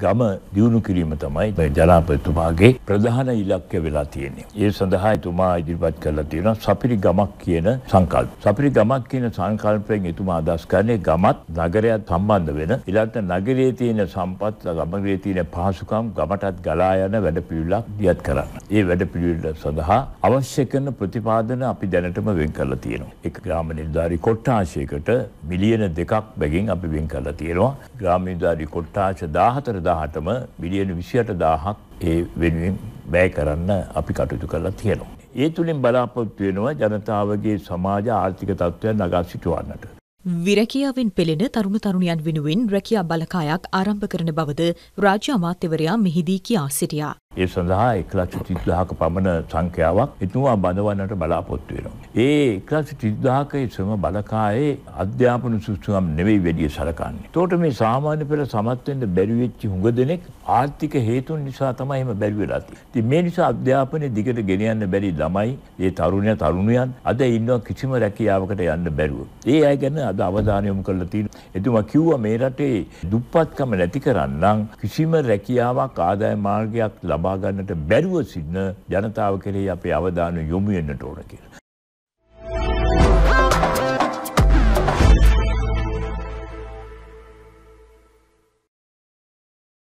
ගම දියුණු කිරීම තමයි මේ ජනාධිපතිතුමාගේ ප්‍රධාන ඉලක්කය වෙලා තියෙන්නේ. ඒ සඳහා එතුමා ඉදිරිපත් කළා තියෙනවා සපිරි ගමක් කියන සංකල්පය. සපිරි ගමක් කියන සංකල්පයෙන් එතුමා අදහස් කරන්නේ ගමත් නගරයත් සම්බන්ධ වෙන ඊළඟට නගරයේ තියෙන සම්පත්, ගමේ තියෙන පහසුකම් ගමටත් ගලා යන වැඩපිළිවෙලක් දියත් කරන්න. ඒ වැඩපිළිවෙල සඳහා අවශ්‍ය කරන ප්‍රතිපාදන අපි දැනටම වෙන් කරලා තියෙනවා. එක ග්‍රාම නිලධාරී කොට්ටාශයකට මිලියන 2ක් බැගින් අපි වෙන් කරලා තියෙනවා. ග්‍රාම නිලධාරී කොට්ටාශ 14,000ටම මිලියන 28,000ක් ඒ වෙනුවෙන් වැය කරන්න අපි කටයුතු කරලා තියෙනවා. ඒ තුලින් බලාපොරොත්තු වෙනවා ජනතාවගේ සමාජ ආර්ථික තත්ත්වයන් නගා සිටුවන්නට. විරකියාවෙන් පෙළෙන තරුණ තරුණියන් වෙනුවෙන් රැකියා බලකායක් ආරම්භ කරන බවද රාජ්‍ය අමාත්‍යවරයා මෙහිදී කියා සිටියා. ඒ සඳහා 130,000ක පමණ සංඛ්‍යාවක් එතුමා බඳවන්නට බලාපොරොත්තු වෙනවා. ඒ 130,000ක ශ්‍රම බලකායේ අධ්‍යාපන සුසුම් නෙවෙයි වැඩි සලකන්නේ. ඒතකොට මේ සාමාන්‍ය පෙළ සමත් වෙන්න බැරි වෙච්ච හුඟ දෙනෙක් ආර්ථික හේතුන් නිසා තමයි එහෙම බැරි වෙලා තියෙන්නේ. ඉතින් මේ නිසා අධ්‍යාපනයේ දිගට ගෙන යන්න බැරි ළමයි, ඒ තරුණියන් අද ඉන්නවා කිසිම රැකියාවකට යන්න බැරුව. ඒ අය ගැන අද අවධානය යොමු කරලා තියෙනවා. එතුමා කිව්වා මේ රටේ දුප්පත්කම නැති කරන්නම් කිසිම රැකියාවක් ආදායම් මාර්ගයක් ලබා ගන්නට බැරුව සිටින ජනතාව කෙරෙහි අපේ අවධානය යොමු වෙන්නට ඕන කියලා.